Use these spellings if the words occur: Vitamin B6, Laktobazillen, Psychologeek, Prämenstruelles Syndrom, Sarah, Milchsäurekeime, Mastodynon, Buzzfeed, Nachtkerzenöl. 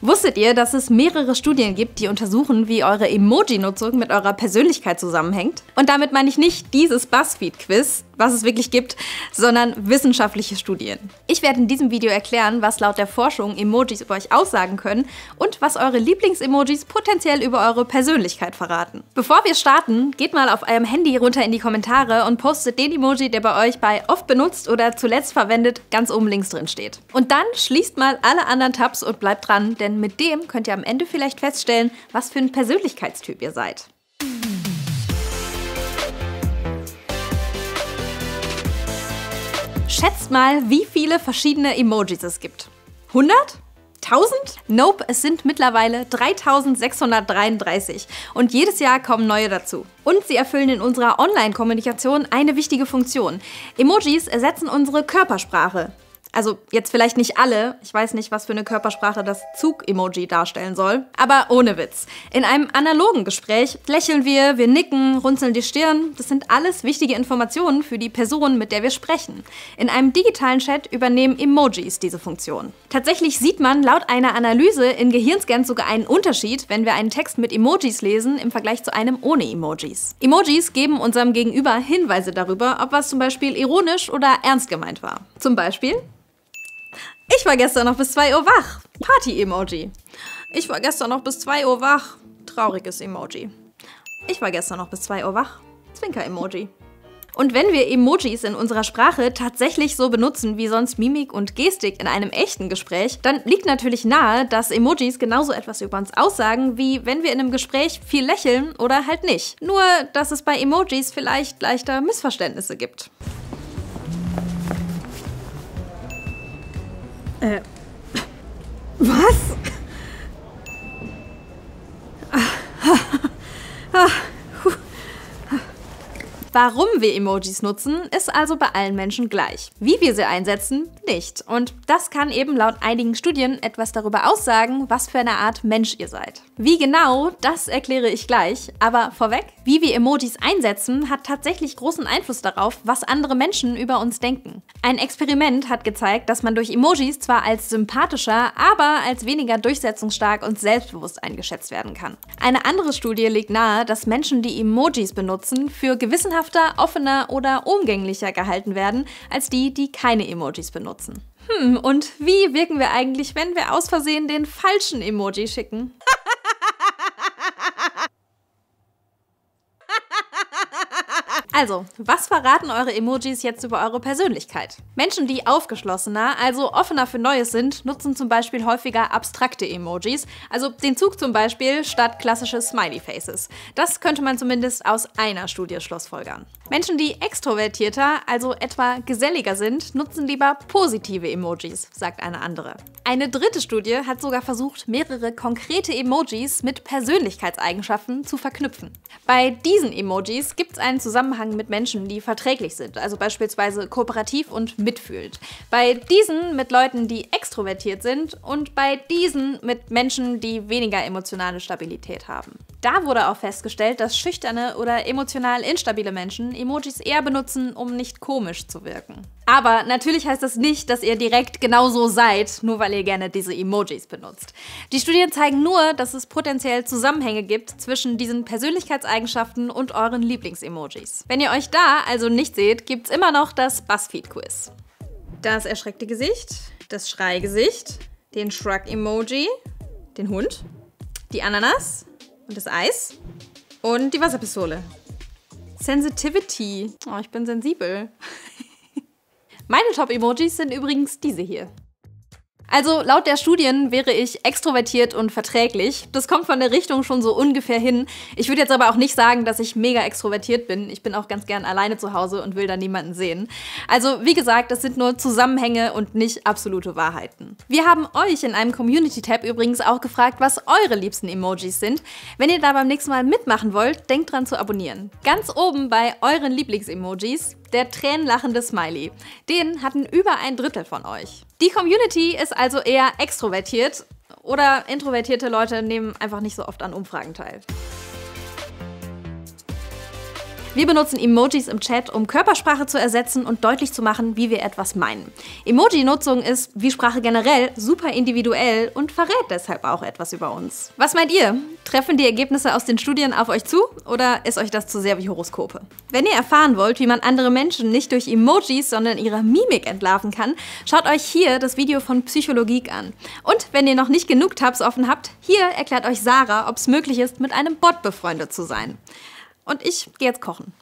Wusstet ihr, dass es mehrere Studien gibt, die untersuchen, wie eure Emoji-Nutzung mit eurer Persönlichkeit zusammenhängt? Und damit meine ich nicht dieses Buzzfeed-Quiz, was es wirklich gibt, sondern wissenschaftliche Studien. Ich werde in diesem Video erklären, was laut der Forschung Emojis über euch aussagen können und was eure Lieblings-Emojis potenziell über eure Persönlichkeit verraten. Bevor wir starten, geht mal auf eurem Handy runter in die Kommentare und postet den Emoji, der bei euch bei oft benutzt oder zuletzt verwendet ganz oben links drin steht. Und dann schließt mal alle anderen Tabs und bleibt dran, denn mit dem könnt ihr am Ende vielleicht feststellen, was für ein Persönlichkeitstyp ihr seid. Schätzt mal, wie viele verschiedene Emojis es gibt. 100? 1000? Nope, es sind mittlerweile 3633 und jedes Jahr kommen neue dazu. Und sie erfüllen in unserer Online-Kommunikation eine wichtige Funktion. Emojis ersetzen unsere Körpersprache. Also jetzt vielleicht nicht alle, ich weiß nicht, was für eine Körpersprache das Zug-Emoji darstellen soll, aber ohne Witz. In einem analogen Gespräch lächeln wir nicken, runzeln die Stirn, das sind alles wichtige Informationen für die Person, mit der wir sprechen. In einem digitalen Chat übernehmen Emojis diese Funktion. Tatsächlich sieht man laut einer Analyse in Gehirnscans sogar einen Unterschied, wenn wir einen Text mit Emojis lesen im Vergleich zu einem ohne Emojis. Emojis geben unserem Gegenüber Hinweise darüber, ob was zum Beispiel ironisch oder ernst gemeint war. Zum Beispiel: Ich war gestern noch bis 2 Uhr wach. Party-Emoji. Ich war gestern noch bis 2 Uhr wach. Trauriges Emoji. Ich war gestern noch bis 2 Uhr wach. Zwinker-Emoji. Und wenn wir Emojis in unserer Sprache tatsächlich so benutzen wie sonst Mimik und Gestik in einem echten Gespräch, dann liegt natürlich nahe, dass Emojis genauso etwas über uns aussagen, wie wenn wir in einem Gespräch viel lächeln oder halt nicht. Nur, dass es bei Emojis vielleicht leichter Missverständnisse gibt. Was? Warum wir Emojis nutzen, ist also bei allen Menschen gleich. Wie wir sie einsetzen, nicht. Und das kann eben laut einigen Studien etwas darüber aussagen, was für eine Art Mensch ihr seid. Wie genau, das erkläre ich gleich. Aber vorweg, wie wir Emojis einsetzen, hat tatsächlich großen Einfluss darauf, was andere Menschen über uns denken. Ein Experiment hat gezeigt, dass man durch Emojis zwar als sympathischer, aber als weniger durchsetzungsstark und selbstbewusst eingeschätzt werden kann. Eine andere Studie legt nahe, dass Menschen, die Emojis benutzen, für gewissenhafte, offener oder umgänglicher gehalten werden, als die, die keine Emojis benutzen. Und wie wirken wir eigentlich, wenn wir aus Versehen den falschen Emoji schicken? Also, was verraten eure Emojis jetzt über eure Persönlichkeit? Menschen, die aufgeschlossener, also offener für Neues sind, nutzen zum Beispiel häufiger abstrakte Emojis, also den Zug zum Beispiel statt klassische Smiley-Faces. Das könnte man zumindest aus einer Studie schlussfolgern. Menschen, die extrovertierter, also etwa geselliger sind, nutzen lieber positive Emojis, sagt eine andere. Eine dritte Studie hat sogar versucht, mehrere konkrete Emojis mit Persönlichkeitseigenschaften zu verknüpfen. Bei diesen Emojis gibt es einen Zusammenhang mit Menschen, die verträglich sind, also beispielsweise kooperativ und mitfühlend. Bei diesen mit Leuten, die extrovertiert sind und bei diesen mit Menschen, die weniger emotionale Stabilität haben. Da wurde auch festgestellt, dass schüchterne oder emotional instabile Menschen Emojis eher benutzen, um nicht komisch zu wirken. Aber natürlich heißt das nicht, dass ihr direkt genauso seid, nur weil ihr gerne diese Emojis benutzt. Die Studien zeigen nur, dass es potenziell Zusammenhänge gibt zwischen diesen Persönlichkeitseigenschaften und euren Lieblings-Emojis. Wenn ihr euch da also nicht seht, gibt's immer noch das Buzzfeed-Quiz. Das erschreckte Gesicht, das Schreigesicht, den Shrug-Emoji, den Hund, die Ananas und das Eis und die Wasserpistole. Sensitivity. Oh, ich bin sensibel. Meine Top-Emojis sind übrigens diese hier. Also laut der Studien wäre ich extrovertiert und verträglich. Das kommt von der Richtung schon so ungefähr hin. Ich würde jetzt aber auch nicht sagen, dass ich mega extrovertiert bin. Ich bin auch ganz gern alleine zu Hause und will da niemanden sehen. Also wie gesagt, das sind nur Zusammenhänge und nicht absolute Wahrheiten. Wir haben euch in einem Community-Tab übrigens auch gefragt, was eure liebsten Emojis sind. Wenn ihr da beim nächsten Mal mitmachen wollt, denkt dran zu abonnieren. Ganz oben bei euren Lieblings-Emojis der tränenlachende Smiley. Den hatten über ein Drittel von euch. Die Community ist also eher extrovertiert oder introvertierte Leute nehmen einfach nicht so oft an Umfragen teil. Wir benutzen Emojis im Chat, um Körpersprache zu ersetzen und deutlich zu machen, wie wir etwas meinen. Emoji-Nutzung ist, wie Sprache generell, super individuell und verrät deshalb auch etwas über uns. Was meint ihr? Treffen die Ergebnisse aus den Studien auf euch zu oder ist euch das zu sehr wie Horoskope? Wenn ihr erfahren wollt, wie man andere Menschen nicht durch Emojis, sondern ihre Mimik entlarven kann, schaut euch hier das Video von Psychologeek an. Und wenn ihr noch nicht genug Tabs offen habt, hier erklärt euch Sarah, ob es möglich ist, mit einem Bot befreundet zu sein. Und ich gehe jetzt kochen.